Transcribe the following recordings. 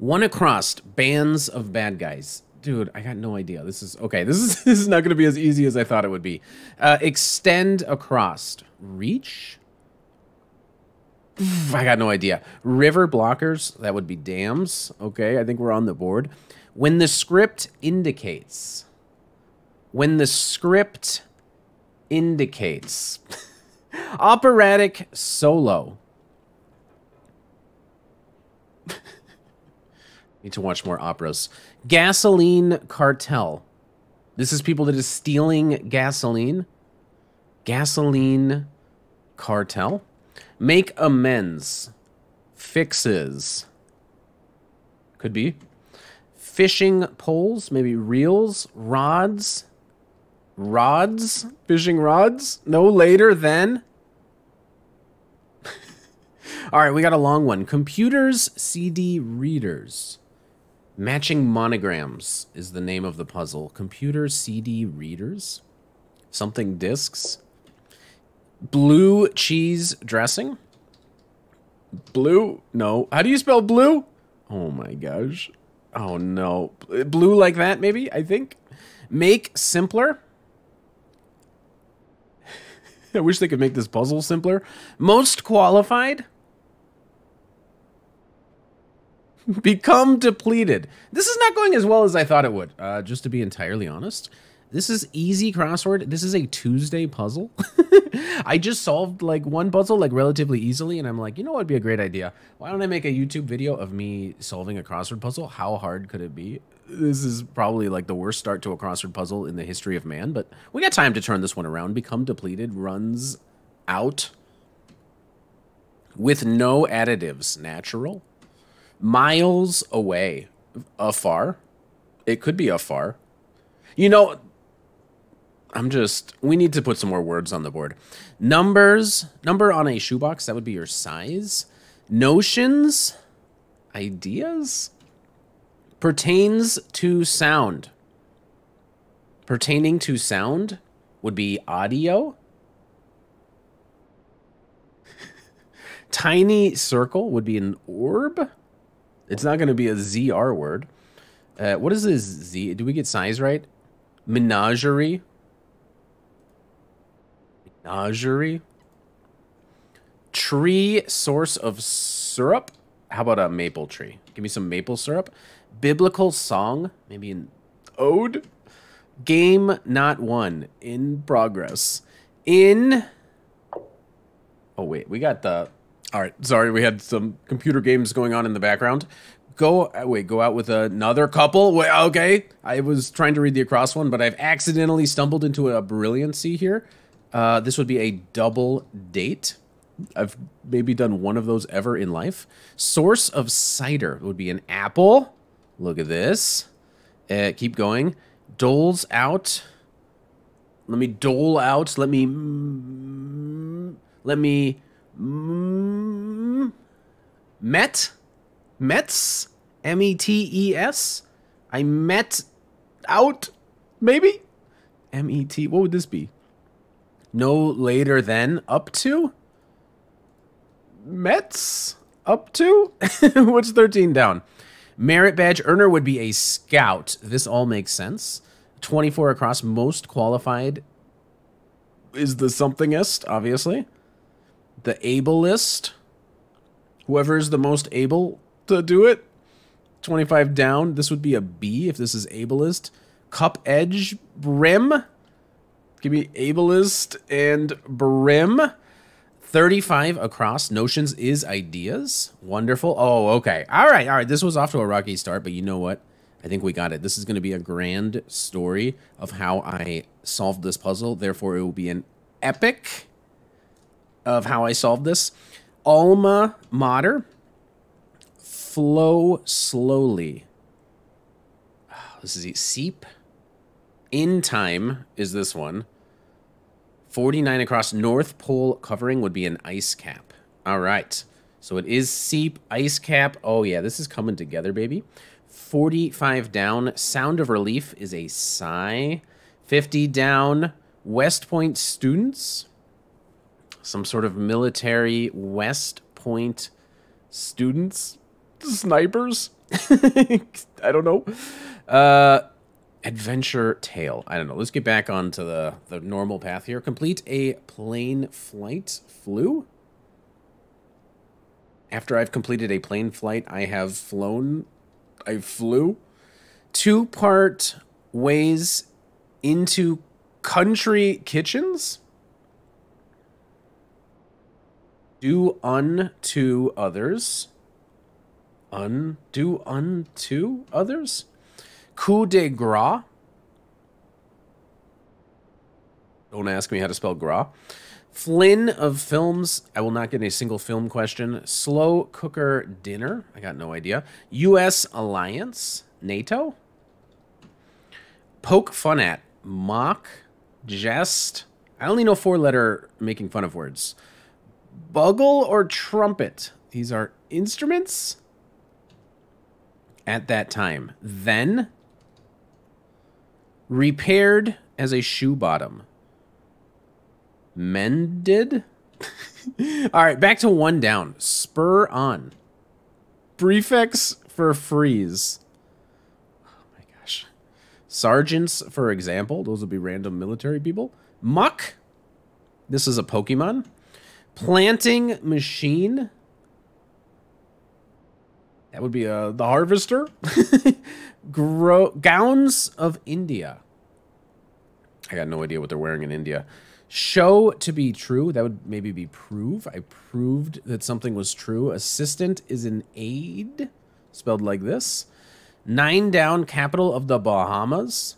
One across, bands of bad guys. Dude, I got no idea. This is, okay, this is not gonna be as easy as I thought it would be. Extend across, reach? I got no idea. River blockers, that would be dams. Okay, I think we're on the board. When the script indicates. When the script indicates. Operatic solo. Need to watch more operas. Gasoline cartel. This is people that is stealing gasoline. Gasoline cartel. Make amends. Fixes. Could be. Fishing poles, maybe reels, rods. Rods? Fishing rods? No later than. All right, we got a long one. Computers, CD readers. Matching monograms is the name of the puzzle. Computers, CD readers. Something discs. Blue cheese dressing. Blue? No. How do you spell blue? Oh my gosh. Oh no. Blue like that maybe, I think. Make simpler. I wish they could make this puzzle simpler. Most qualified. Become depleted. This is not going as well as I thought it would. Just to be entirely honest. This is easy crossword. This is a Tuesday puzzle. I just solved like one puzzle like relatively easily. And I'm like, you know what would be a great idea? Why don't I make a YouTube video of me solving a crossword puzzle? How hard could it be? This is probably like the worst start to a crossword puzzle in the history of man. But we got time to turn this one around. Become depleted runs out. With no additives. Natural. Miles away. Afar. It could be afar. You know... we need to put some more words on the board. Numbers, number on a shoebox, that would be your size. Notions, ideas. Pertains to sound. Pertaining to sound would be audio. Tiny circle would be an orb. It's not going to be a ZR word. What is this Z? Do we get size right? Menagerie. Menagerie. Tree source of syrup. How about a maple tree? Give me some maple syrup. Biblical song. Maybe an ode. Game not won. In progress. In. Oh, wait. We got the. All right. Sorry. We had some computer games going on in the background. Go. Wait. Go out with another couple. Wait, okay. I was trying to read the across one, but I've accidentally stumbled into a brilliancy here. This would be a double date. I've maybe done one of those ever in life. Source of cider would be an apple. Look at this. Keep going. Doles out. Let me dole out. Let me met. Mets. M-E-T-E-S. I met out. Maybe. M-E-T. What would this be? No later than up to? Mets? Up to? What's 13 down? Merit badge earner would be a scout. This all makes sense. 24 across. Most qualified is the somethingest, obviously. The ablest. Whoever is the most able to do it. 25 down. This would be a B if this is ablest. Cup edge brim. Give me ableist and brim. 35 across. Notions is ideas. Wonderful. Oh, okay. All right. All right. This was off to a rocky start, but you know what? I think we got it. This is going to be a grand story of how I solved this puzzle. Therefore, it will be an epic of how I solved this. Alma mater. Flow slowly. Oh, this is seep. In time is this one. 49 across. North Pole covering would be an ice cap. All right. So it is seep, ice cap. Oh, yeah. This is coming together, baby. 45 down. Sound of relief is a sigh. 50 down. West Point students. Some sort of military West Point students. snipers. I don't know. Adventure Tale. I don't know. Let's get back onto the normal path here. Complete a plane flight. Flew? After I've completed a plane flight, I have flown. I flew. 2-part ways into country kitchens. Do unto others. Do unto others. Coup de gras. Don't ask me how to spell gras. Flynn of films. I will not get a single film question. Slow cooker dinner. I got no idea. U.S. alliance. NATO. Poke fun at. Mock. Jest. I only know 4-letter making fun of words. Bugle or trumpet. These are instruments. At that time. Then. Repaired as a shoe bottom. Mended. All right, back to 1 down. Spur on. Prefix for freeze. Oh my gosh. Sergeants, for example. Those would be random military people. Muck. This is a Pokemon. Planting machine. That would be the harvester. Gowns of India. I got no idea what they're wearing in India. Show to be true. That would maybe be prove. I proved that something was true. Assistant is an aide. Spelled like this. 9 down, capital of the Bahamas.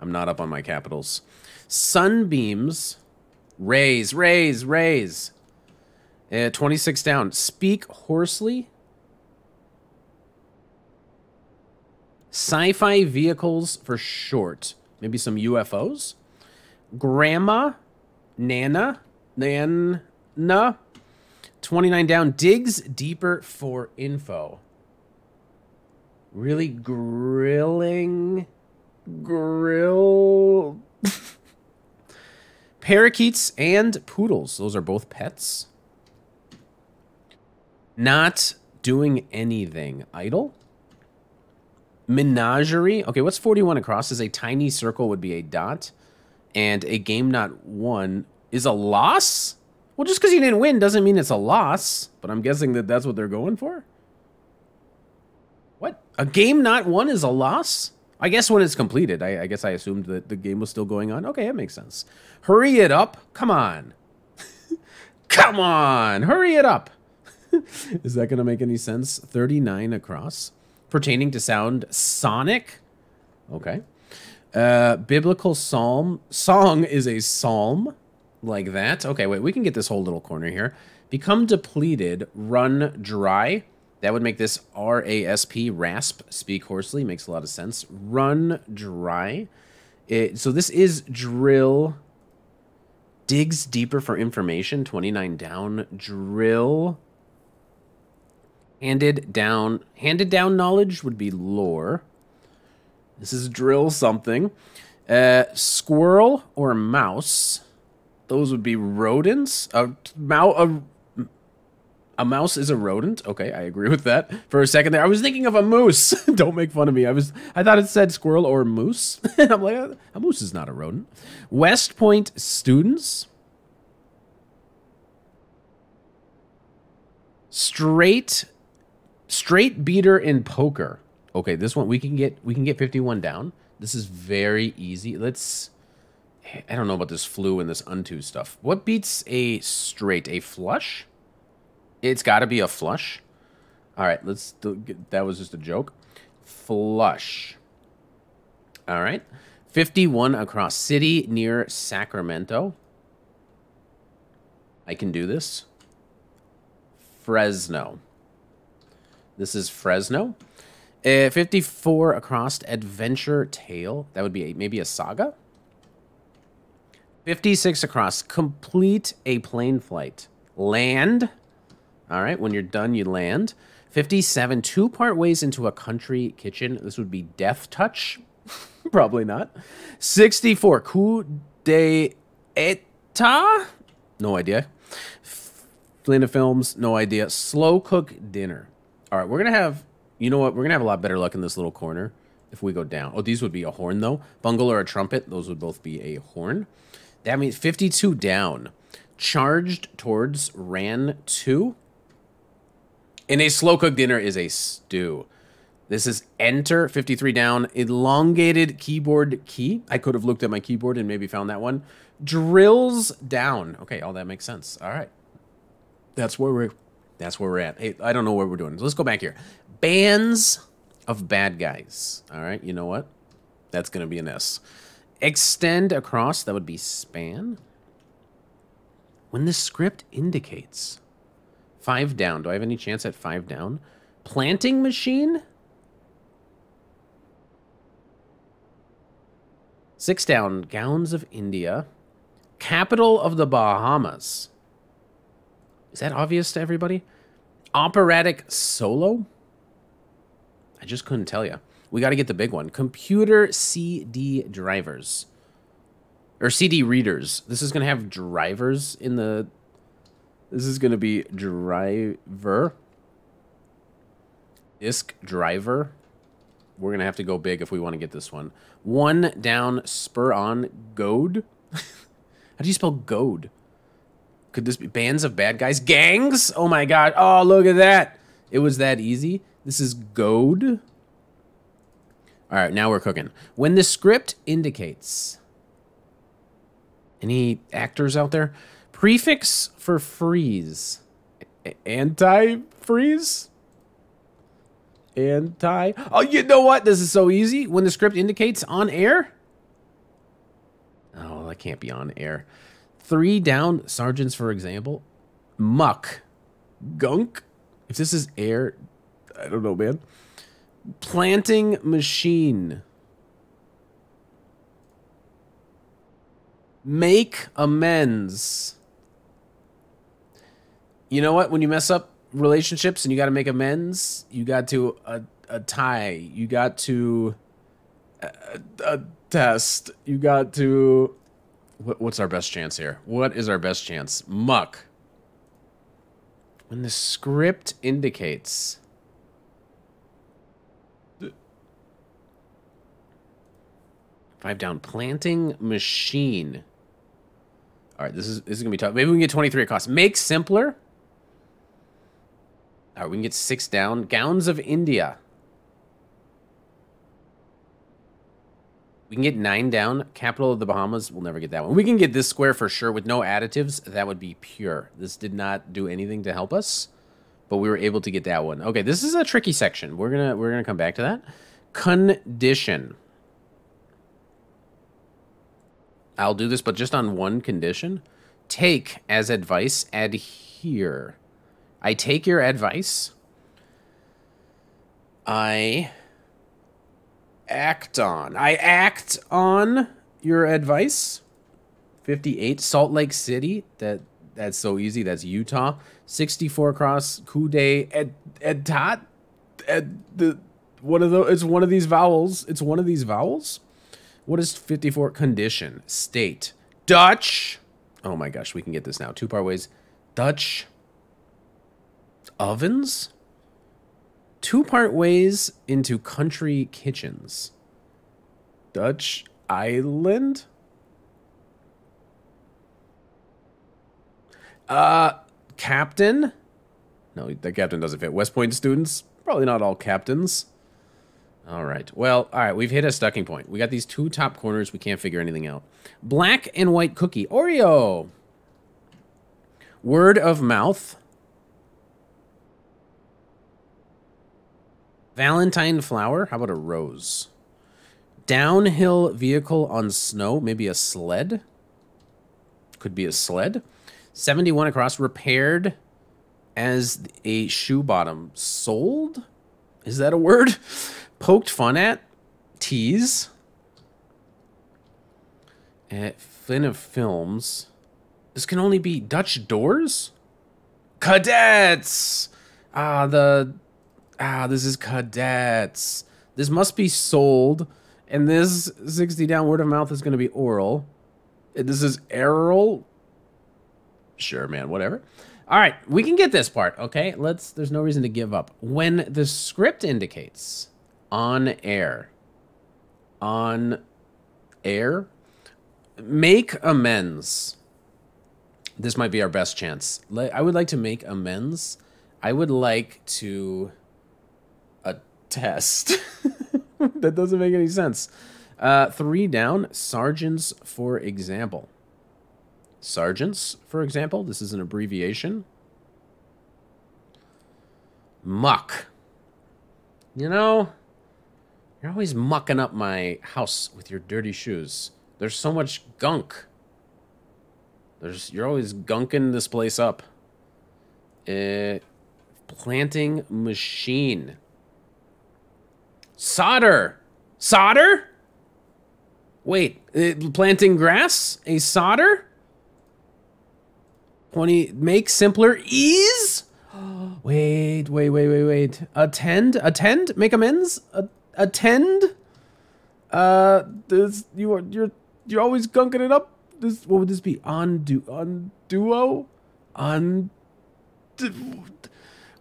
I'm not up on my capitals. Sunbeams. Raise, raise, raise. 26 down. Speak hoarsely. Sci-fi vehicles for short. Maybe some UFOs. Grandma. Nana. Nana. 29 down. Digs deeper for info. Really grilling. Grill. Parakeets and poodles. Those are both pets. Not doing anything. Idle. Menagerie. Okay, what's 41 across? Is a tiny circle would be a dot. And a game not won is a loss? Well, just because you didn't win doesn't mean it's a loss. But I'm guessing that that's what they're going for. What? A game not won is a loss? I guess when it's completed. I guess I assumed that the game was still going on. Okay, that makes sense. Hurry it up. Come on. Come on. Hurry it up. Is that going to make any sense? 39 across. Pertaining to sound sonic. Okay. Biblical psalm. Song is a psalm. Like that. Okay, wait. We can get this whole little corner here. Become depleted. Run dry. That would make this R-A-S-P. Rasp. Speak hoarsely. Makes a lot of sense. Run dry. So this is drill. Digs deeper for information. 29 down. Drill. Handed down knowledge would be lore. This is drill something. Squirrel or mouse. Those would be rodents. A mouse is a rodent. Okay, I agree with that. For a second there, I was thinking of a moose. Don't make fun of me. I thought it said squirrel or moose. And I'm like, a moose is not a rodent. West Point students. Straight beater in poker. Okay, this one we can get 51 down. This is very easy. Let's, I don't know about this flu and this unto stuff. What beats a straight? A flush? It's got to be a flush. All right, let's. That was just a joke. Flush. All right, 51 across. City near Sacramento. I can do this. Fresno. This is Fresno. 54 across. Adventure Tale. That would be maybe a saga. 56 across. Complete a plane flight. Land. All right. When you're done, you land. 57. 2-part ways into a country kitchen. This would be Death Touch. Probably not. 64. Coup d'etat. No idea. Flynn of films. No idea. Slow cook dinner. All right, we're going to have, you know what? We're going to have a lot better luck in this little corner if we go down. Oh, these would be a horn, though. Bungle or a trumpet. Those would both be a horn. That means 52 down. Charged towards, ran to. And a slow cooked dinner is a stew. This is enter, 53 down. Elongated keyboard key. I could have looked at my keyboard and maybe found that one. Drills down. Okay, all that makes sense. All right. That's where we're at. Hey, I don't know what we're doing. So let's go back here. Bands of bad guys. All right, you know what? That's going to be an S. Extend across, that would be span. When the script indicates. 5 down. Do I have any chance at 5 down? Planting machine? 6 down. Gowns of India. Capital of the Bahamas. Is that obvious to everybody? Operatic solo? I just couldn't tell you. We got to get the big one. Computer CD drivers. Or CD readers. This is going to have drivers in the... This is going to be driver. Disk driver. We're going to have to go big if we want to get this one. 1 down, spur on, goad. How do you spell goad? Could this be bands of bad guys? Gangs? Oh, my God. Oh, look at that. It was that easy. This is goad. All right, now we're cooking. When the script indicates. Any actors out there? Prefix for freeze. Anti-freeze? Anti. Oh, you know what? This is so easy. When the script indicates on air. Oh, that can't be on air. 3 down, sergeants, for example. Muck. Gunk. If this is air, I don't know, man. Planting machine. Make amends. You know what? When you mess up relationships and you got to make amends, you got to a tie. You got to a test. You got to... What's our best chance here? What is our best chance? Muck. When the script indicates... Five down. Planting machine. All right, this is going to be tough. Maybe we can get 23 at cost. Make simpler. All right, we can get 6 down. Gowns of India. We can get 9 down. Capital of the Bahamas. We'll never get that one. We can get this square for sure with no additives. That would be pure. This did not do anything to help us, but we were able to get that one. Okay, this is a tricky section. We're gonna come back to that. Condition. I'll do this, but just on one condition. Take as advice. Adhere. I take your advice. I... act on. I act on your advice. 58. Salt Lake City. That's so easy. That's Utah. 64 cross. Kude. Tot. One of those. It's one of these vowels. It's one of these vowels. What is 54? Condition. State. Dutch. Oh my gosh. We can get this now. 2 part ways. Dutch. Ovens. 2-part ways into country kitchens. Dutch Island? Captain? No, the captain doesn't fit. West Point students? Probably not all captains. All right. Well, all right. We've hit a stucking point. We got these 2 top corners. We can't figure anything out. Black and white cookie. Oreo. Word of mouth. Valentine flower. How about a rose? Downhill vehicle on snow. Maybe a sled. Could be a sled. 71 across. Repaired as a shoe bottom. Sold? Is that a word? Poked fun at. Tease. Fin of films. This can only be Dutch doors? Cadets! This is cadets. This must be sold. And this 60 down word of mouth is going to be oral. This is oral. Sure, man, whatever. All right, we can get this part, okay? There's no reason to give up. When the script indicates on air, make amends. This might be our best chance. I would like to make amends. I would like to attest. That doesn't make any sense. 3 down, sergeants, for example. Sergeants, for example. This is an abbreviation. Muck. You know, you're always mucking up my house with your dirty shoes. There's so much gunk. You're always gunking this place up. Planting machine. Solder. Solder? Wait, planting grass? A solder? 20, make simpler, ease? Wait. Attend, make amends? Attend? You're always gunking it up? What would this be? Unduo?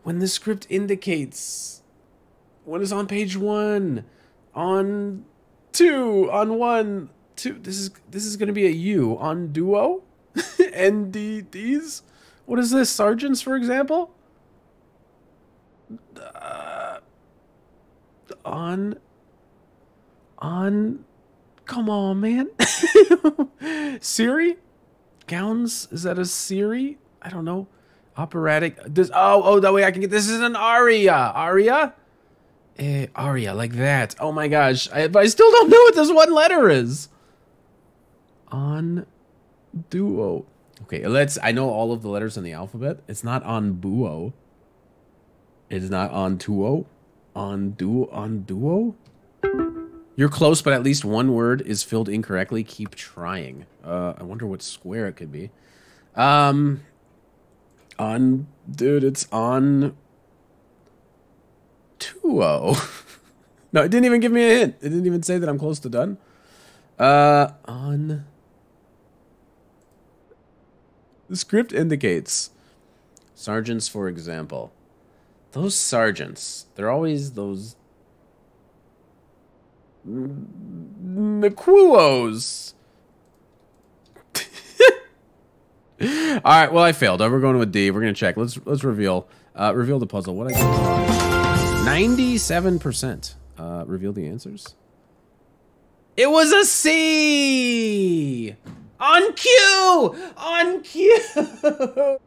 When the script indicates. What is on page 1? On 2, on 1, 2. This is gonna be a U. Unduo? NDDs? What is this? Sergeants, for example? Come on, man. Siri? Gowns? Is that a Siri? I don't know. Operatic. Oh, that way I can get. This is an aria. Aria? Aria, like that. Oh my gosh. I still don't know what this one letter is. On. Duo. Okay, I know all of the letters in the alphabet. It's not on buo. It's not on tuo. On duo? You're close, but at least one word is filled incorrectly. Keep trying. I wonder what square it could be. It's on tuo. No, it didn't even give me a hint. It didn't even say that I'm close to done. The script indicates sergeants, for example. Those sergeants, they're always those McQuoos. All right, well, I failed. We're going with D. We're gonna check. Let's reveal. Reveal the puzzle. What I got? 97%. Reveal the answers. It was a C. On cue! On cue!